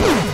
Woo!